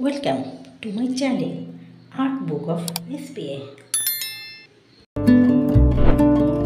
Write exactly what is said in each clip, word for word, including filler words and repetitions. Welcome to my channel, Art Book of S P A. If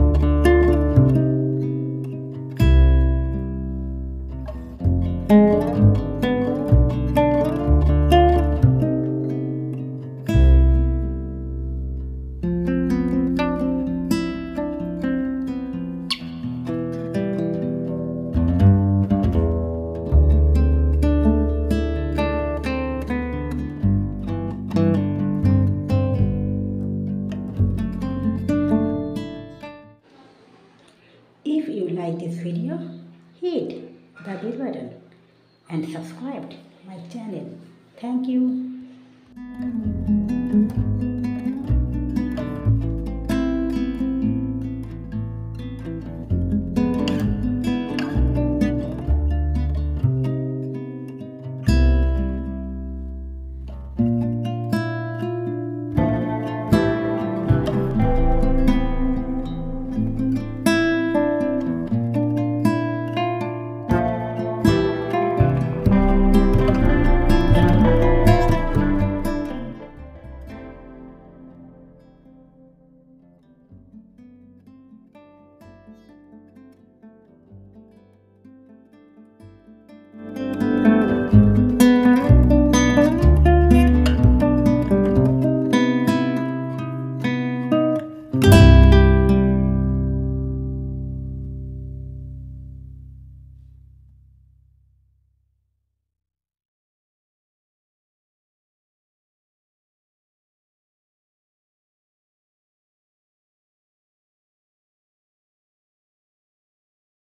you like this video, hit the bell button and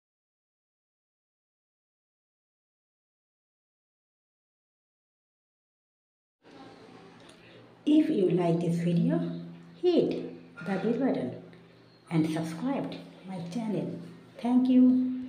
subscribe to my channel. Thank you. If you like this video, hit the bell button and subscribe to my channel. Thank you.